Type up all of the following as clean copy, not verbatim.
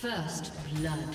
First blood.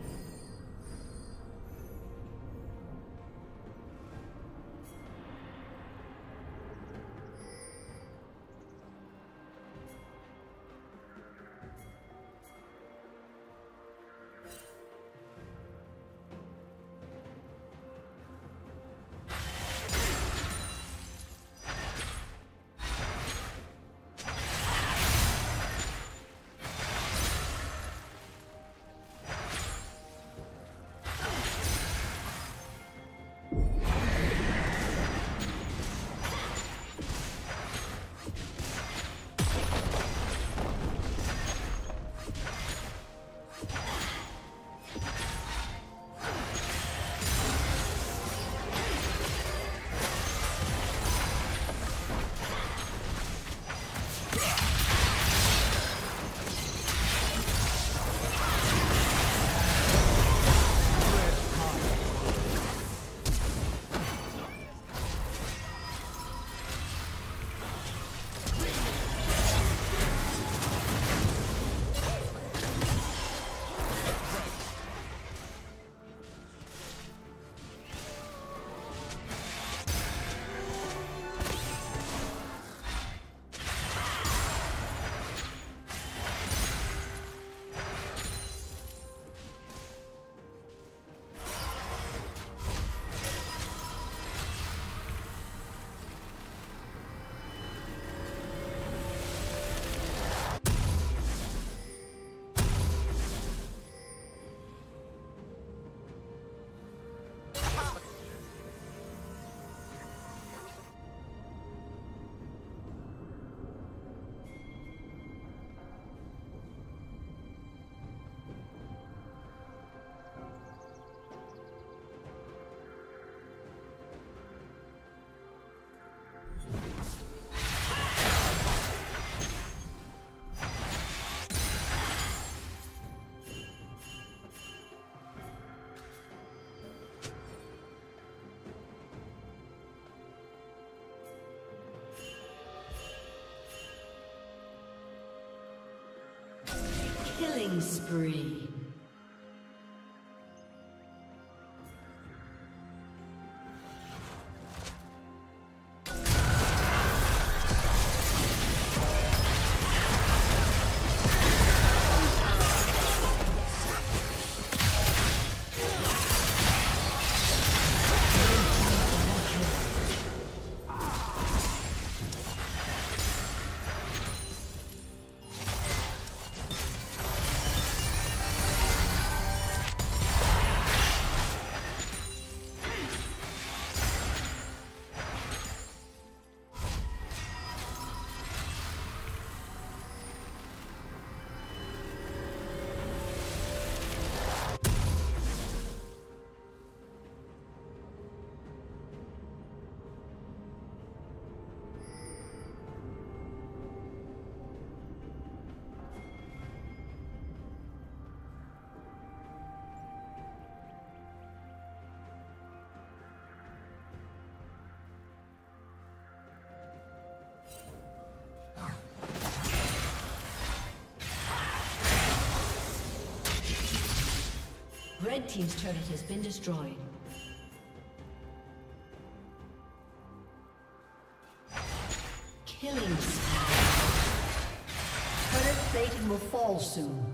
Killing spree. Red team's turret has been destroyed. Killing spree. Turret plating will fall soon.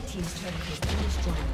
Red team's turret has been destroyed.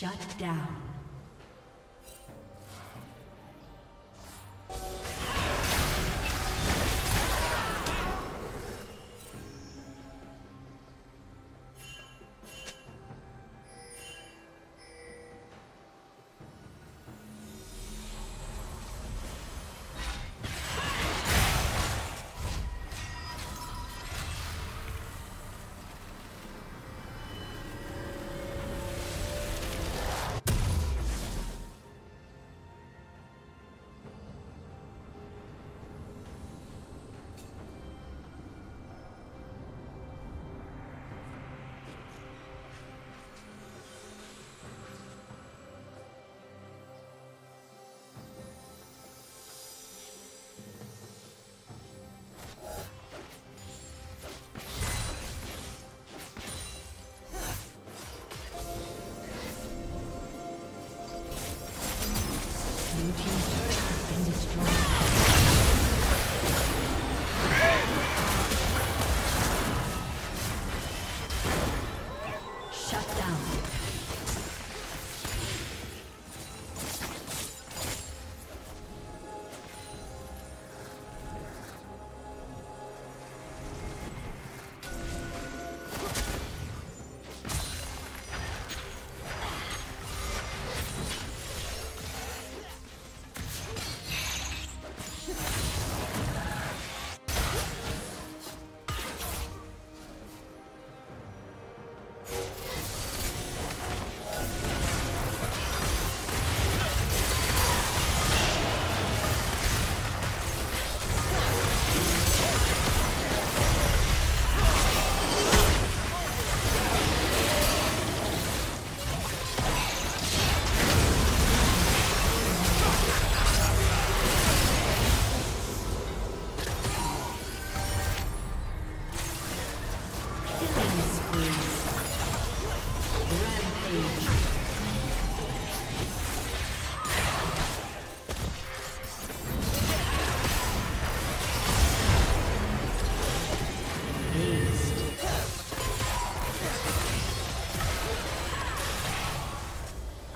Shut down.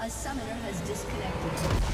A summoner has disconnected.